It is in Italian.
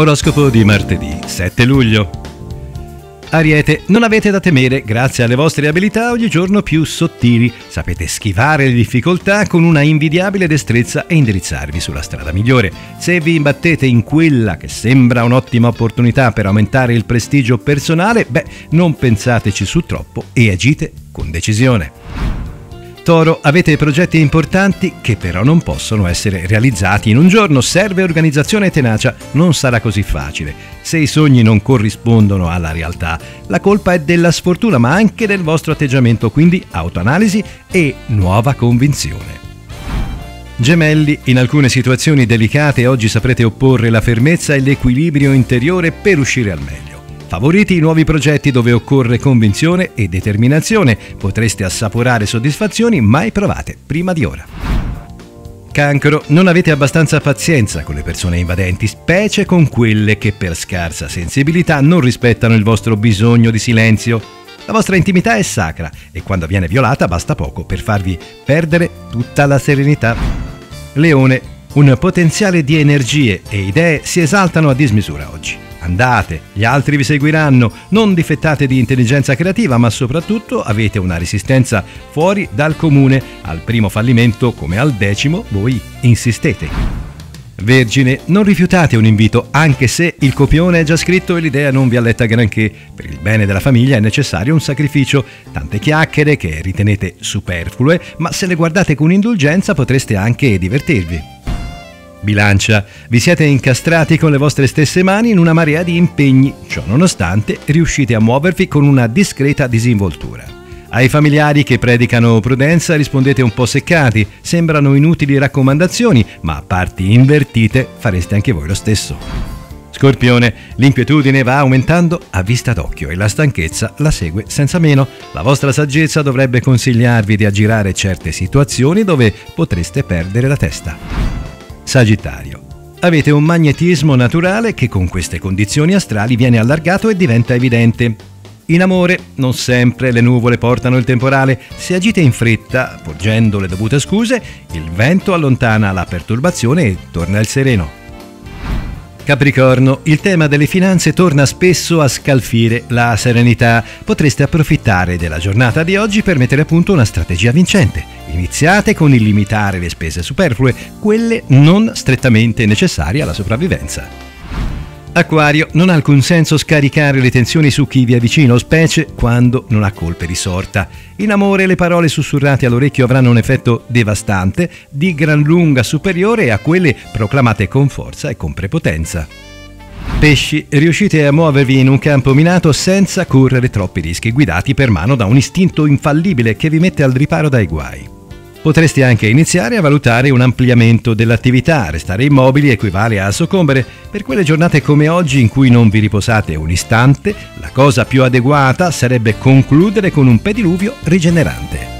Oroscopo di martedì 7 luglio. Ariete, non avete da temere, grazie alle vostre abilità ogni giorno più sottili. Sapete schivare le difficoltà con una invidiabile destrezza e indirizzarvi sulla strada migliore. Se vi imbattete in quella che sembra un'ottima opportunità per aumentare il prestigio personale, non pensateci su troppo e agite con decisione. Toro, avete progetti importanti che però non possono essere realizzati in un giorno, serve organizzazione e tenacia, non sarà così facile. Se i sogni non corrispondono alla realtà, la colpa è della sfortuna ma anche del vostro atteggiamento, quindi autoanalisi e nuova convinzione. Gemelli, in alcune situazioni delicate oggi saprete opporre la fermezza e l'equilibrio interiore per uscire al meglio. Favoriti i nuovi progetti dove occorre convinzione e determinazione, potreste assaporare soddisfazioni mai provate prima di ora. Cancro, non avete abbastanza pazienza con le persone invadenti, specie con quelle che per scarsa sensibilità non rispettano il vostro bisogno di silenzio. La vostra intimità è sacra e quando viene violata basta poco per farvi perdere tutta la serenità. Leone, un potenziale di energie e idee si esaltano a dismisura oggi. Andate, gli altri vi seguiranno, non difettate di intelligenza creativa, ma soprattutto avete una resistenza fuori dal comune. Al primo fallimento, come al decimo, voi insistete. Vergine, non rifiutate un invito, anche se il copione è già scritto e l'idea non vi alletta granché. Per il bene della famiglia è necessario un sacrificio, tante chiacchiere che ritenete superflue, ma se le guardate con indulgenza potreste anche divertirvi. Bilancia, vi siete incastrati con le vostre stesse mani in una marea di impegni, ciò nonostante riuscite a muovervi con una discreta disinvoltura. Ai familiari che predicano prudenza rispondete un po' seccati, sembrano inutili raccomandazioni, ma a parti invertite fareste anche voi lo stesso. Scorpione, l'inquietudine va aumentando a vista d'occhio e la stanchezza la segue senza meno. La vostra saggezza dovrebbe consigliarvi di aggirare certe situazioni dove potreste perdere la testa. Sagittario, avete un magnetismo naturale che con queste condizioni astrali viene allargato e diventa evidente. In amore, non sempre le nuvole portano il temporale. Se agite in fretta, porgendo le dovute scuse, il vento allontana la perturbazione e torna il sereno. Capricorno, il tema delle finanze torna spesso a scalfire la serenità. Potreste approfittare della giornata di oggi per mettere a punto una strategia vincente. Iniziate con il limitare le spese superflue, quelle non strettamente necessarie alla sopravvivenza. Acquario, non ha alcun senso scaricare le tensioni su chi vi è vicino, specie quando non ha colpe di sorta. In amore le parole sussurrate all'orecchio avranno un effetto devastante, di gran lunga superiore a quelle proclamate con forza e con prepotenza. Pesci, riuscite a muovervi in un campo minato senza correre troppi rischi, guidati per mano da un istinto infallibile che vi mette al riparo dai guai. Potreste anche iniziare a valutare un ampliamento dell'attività, restare immobili equivale a soccombere. Per quelle giornate come oggi in cui non vi riposate un istante, la cosa più adeguata sarebbe concludere con un pediluvio rigenerante.